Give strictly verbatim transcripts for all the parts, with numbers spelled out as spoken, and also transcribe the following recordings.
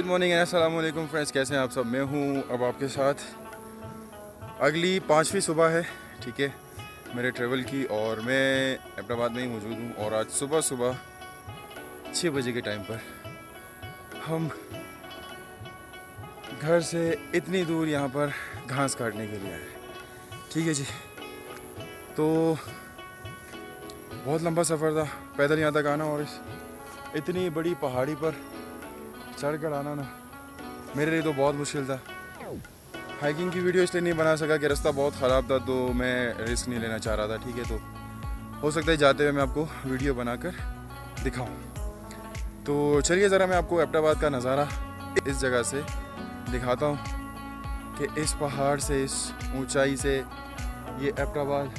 Good morning and अस्सलाम वालेकुम friends, कैसे हैं आप सब। मैं हूं अब आपके साथ। अगली पाँचवीं सुबह है, ठीक है, मेरे ट्रैवल की, और मैं एबटाबाद में ही मौजूद हूँ। और आज सुबह सुबह छः बजे के टाइम पर हम घर से इतनी दूर यहाँ पर घास काटने के लिए आए हैं, ठीक है जी। तो बहुत लंबा सफ़र था, पैदल यहाँ तक आना और इस इतनी बड़ी पहाड़ी पर चढ़ कर आना ना, मेरे लिए तो बहुत मुश्किल था। हाइकिंग की वीडियो इसलिए नहीं बना सका कि रास्ता बहुत ख़राब था, तो मैं रिस्क नहीं लेना चाह रहा था, ठीक है। तो हो सकता है जाते हुए मैं आपको वीडियो बनाकर दिखाऊं। तो चलिए ज़रा मैं आपको एबटाबाद का नज़ारा इस जगह से दिखाता हूँ कि इस पहाड़ से, इस ऊंचाई से ये एबटाबाद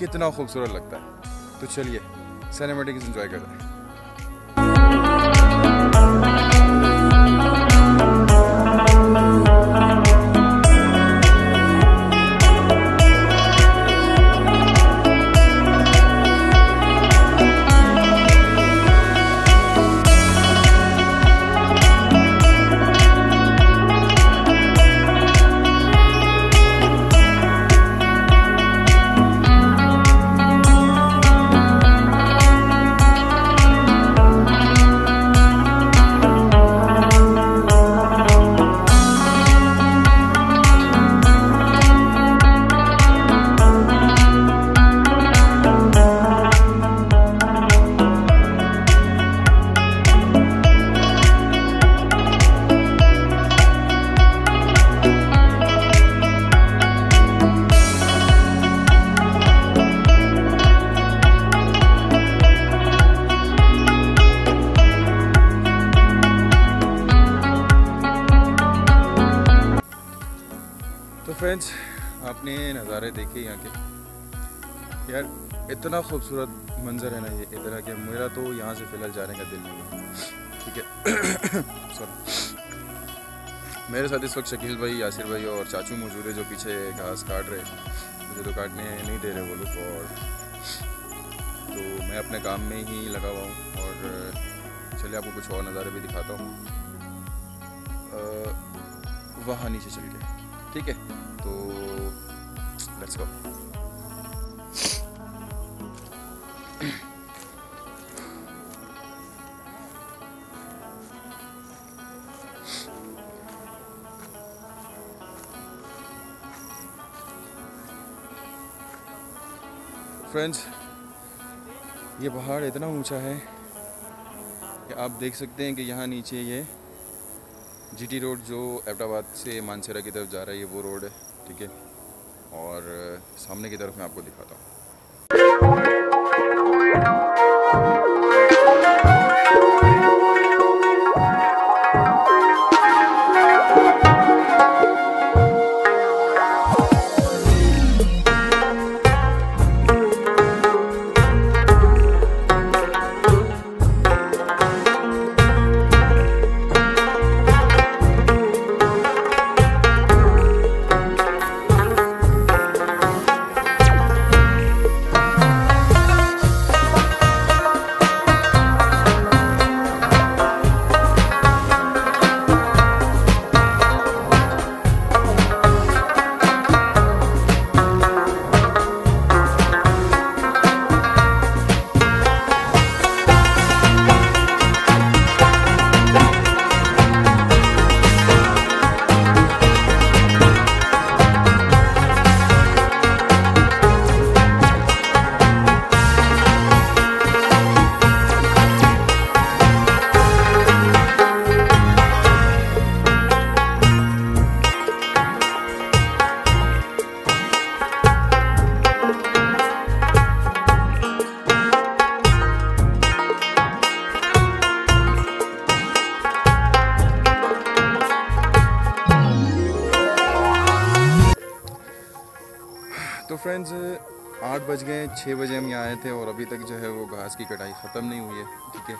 कितना खूबसूरत लगता है। तो चलिए सिनेमैटिक्स एंजॉय करते हैं। फ्रेंड्स, आपने नज़ारे देखे यहाँ के, यार इतना खूबसूरत मंज़र है ना ये, इतना कि मेरा तो यहाँ से फ़िलहाल जाने का दिल नहीं है, ठीक है। सॉरी, मेरे साथ इस वक्त शकील भाई, यासिर भाई और चाचू मौजूद है, जो पीछे घास काट रहे हैं। मुझे तो काटने नहीं दे रहे वो लोग, और तो मैं अपने काम में ही लगा हुआ हूँ। और चलिए आपको कुछ और नज़ारे भी दिखाता हूँ, वहाँ नीचे चल गए, ठीक है। तो लेट्स गो। फ्रेंड्स, ये पहाड़ इतना ऊंचा है कि आप देख सकते हैं कि यहाँ नीचे ये जीटी रोड जो एबटाबाद से मानसेरा की तरफ जा रहा है, ये वो रोड है, ठीक है। और सामने की तरफ मैं आपको दिखाता हूँ। तो फ्रेंड्स, आठ बज गए, छः बजे हम यहाँ आए थे और अभी तक जो है वो घास की कटाई ख़त्म नहीं हुई है, ठीक है।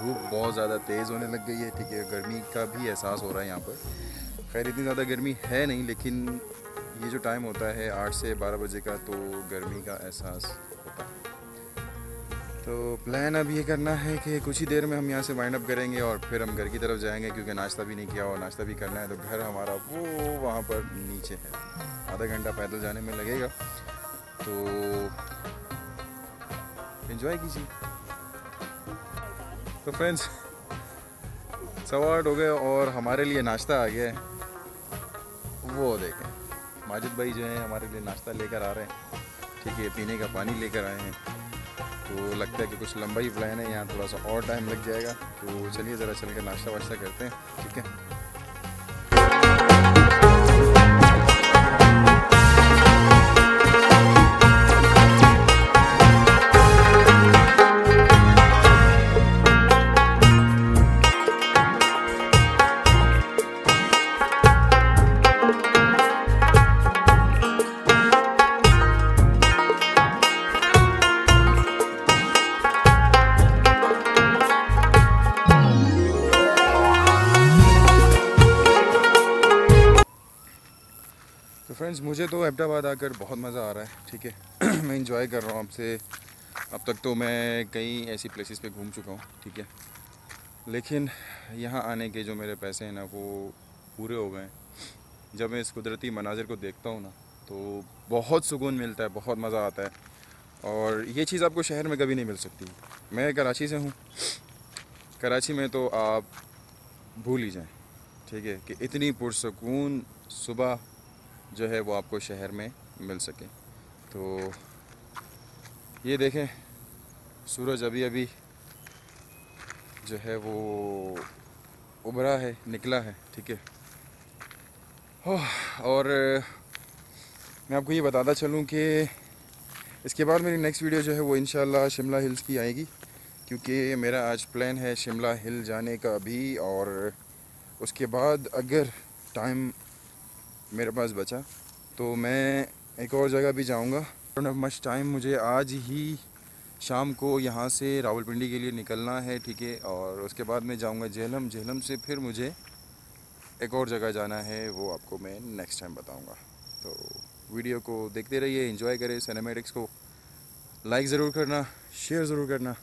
धूप बहुत ज़्यादा तेज़ होने लग गई है, ठीक है, गर्मी का भी एहसास हो रहा है यहाँ पर। खैर इतनी ज़्यादा गर्मी है नहीं, लेकिन ये जो टाइम होता है आठ से बारह बजे का, तो गर्मी का एहसास होता है। तो प्लान अब ये करना है कि कुछ ही देर में हम यहाँ से वाइंड अप करेंगे और फिर हम घर की तरफ जाएंगे, क्योंकि नाश्ता भी नहीं किया और नाश्ता भी करना है। तो घर हमारा वो वहाँ पर नीचे है, आधा घंटा पैदल जाने में लगेगा। तो एंजॉय कीजिए। तो फ्रेंड्स सवा आठ हो गए और हमारे लिए नाश्ता आ गया है। वो देखें माजिद भाई जो हैं हमारे लिए नाश्ता लेकर आ रहे हैं, ठीक है, पीने का पानी लेकर आए हैं। तो लगता है कि कुछ लंबा ही प्लान है, यहाँ थोड़ा सा और टाइम लग जाएगा। तो चलिए ज़रा चल के नाश्ता वाश्ता करते हैं, ठीक है। फ्रेंड्स मुझे तो अब्बोटाबाद आकर बहुत मज़ा आ रहा है, ठीक है। मैं इंजॉय कर रहा हूँ आपसे। अब तक तो मैं कई ऐसी प्लेसेस पे घूम चुका हूँ, ठीक है, लेकिन यहाँ आने के जो मेरे पैसे हैं ना वो पूरे हो गए हैं। जब मैं इस कुदरती मनाजिर को देखता हूँ ना तो बहुत सुकून मिलता है, बहुत मज़ा आता है। और ये चीज़ आपको शहर में कभी नहीं मिल सकती। मैं कराची से हूँ, कराची में तो आप भूल ही जाएँ, ठीक है, कि इतनी पुरसकून सुबह जो है वो आपको शहर में मिल सके। तो ये देखें सूरज अभी अभी जो है वो उभरा है, निकला है, ठीक है। और मैं आपको ये बताता चलूँ कि इसके बाद मेरी नेक्स्ट वीडियो जो है वो इंशाल्लाह शिमला हिल्स की आएगी, क्योंकि मेरा आज प्लान है शिमला हिल जाने का भी। और उसके बाद अगर टाइम मेरे पास बचा तो मैं एक और जगह भी जाऊंगा। डोंट हैव मच टाइम, मुझे आज ही शाम को यहाँ से रावलपिंडी के लिए निकलना है, ठीक है। और उसके बाद मैं जाऊंगा झेलम, झेलम से फिर मुझे एक और जगह जाना है, वो आपको मैं नेक्स्ट टाइम बताऊंगा। तो वीडियो को देखते रहिए, एंजॉय करें। सिनेमैटिक्स को लाइक ज़रूर करना, शेयर ज़रूर करना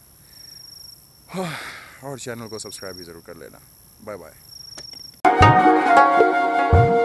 और चैनल को सब्सक्राइब भी ज़रूर कर लेना। Bye bye.